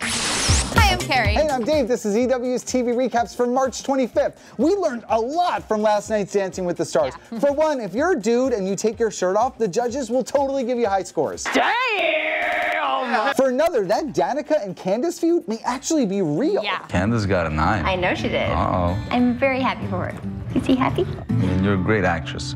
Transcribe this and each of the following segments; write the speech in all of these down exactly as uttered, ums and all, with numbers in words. Hi, I'm Carrie. And I'm Dave. This is E W's T V Recaps for March twenty-fifth. We learned a lot from last night's Dancing with the Stars. Yeah. For one, if you're a dude and you take your shirt off, the judges will totally give you high scores. Damn! For another, that Danica and Candace feud may actually be real. Yeah. Candace got a nine. I know she did. Uh-oh. I'm very happy for her. Is he happy? I mean, you're a great actress.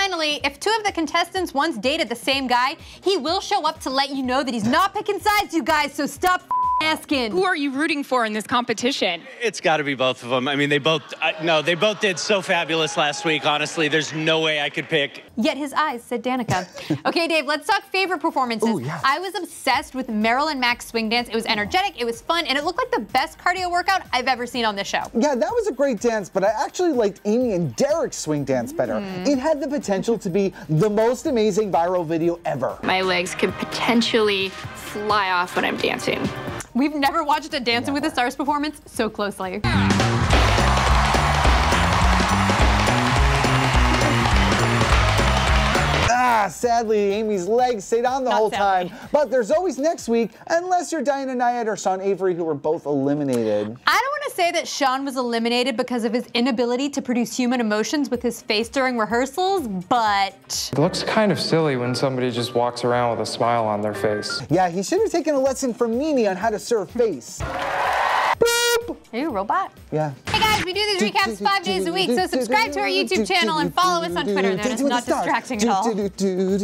Finally, if two of the contestants once dated the same guy, he will show up to let you know that he's not picking sides, you guys, so stop asking. Who are you rooting for in this competition? It's got to be both of them. I mean, they both, I, no, they both did so fabulous last week, honestly. There's no way I could pick. Yet his eyes said Danica. Okay, Dave, let's talk favorite performances. Ooh, yeah. I was obsessed with Meryl and Mac's swing dance. It was energetic, it was fun, and it looked like the best cardio workout I've ever seen on this show. Yeah, that was a great dance, but I actually liked Amy and Derek's swing dance better. Mm. It had the potential to be the most amazing viral video ever. My legs could potentially fly off when I'm dancing. We've never watched a Dancing with the Stars performance so closely. Ah, sadly, Amy's legs stayed on the Not whole sadly. time. But there's always next week, unless you're Diana Nyad or Sean Avery, who were both eliminated. I don't want to say that Sean was eliminated because of his inability to produce human emotions with his face during rehearsals, but... It looks kind of silly when somebody just walks around with a smile on their face. Yeah, he should have taken a lesson from Mimi on how to serve face. Boop! Ew, robot. Yeah. Hey guys, we do these recaps five days a week, so subscribe to our YouTube channel and follow us on Twitter. They're not distracting at all.